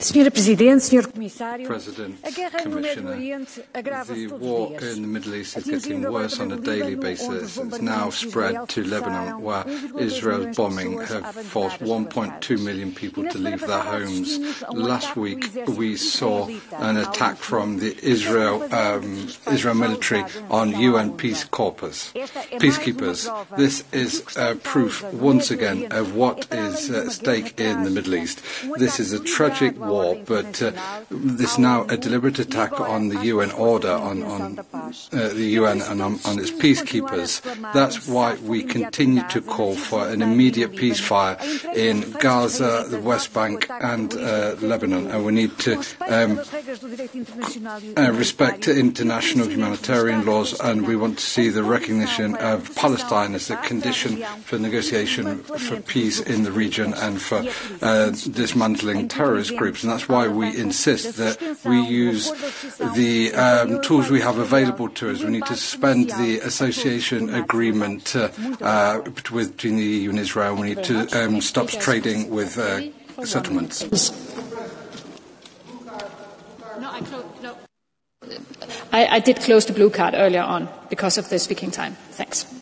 Senhora Presidente, Senhor Comissário, a guerra no Médio Oriente agrava-se todos os dias, atingindo agora Líbano, onde os bombardamentos de Israel começaram, 1,2 million people to leave their homes. Last week, we saw an attack from the Israel military on UN peacekeepers. This is proof, once again, of what is at stake in the Middle East. This is a tragic war, but this is now a deliberate attack on the UN order, on the UN and on its peacekeepers. That's why we continue to call for an immediate ceasefire in Gaza, the West Bank and Lebanon, and we need to respect international humanitarian laws, and we want to see the recognition of Palestine as a condition for negotiation for peace in the region and for dismantling terrorist groups. And that's why we insist that we use the tools we have available to us. We need to suspend the association agreement between the EU and Israel. We need to stop trading with settlements. I did close the blue card earlier on because of the speaking time. Thanks.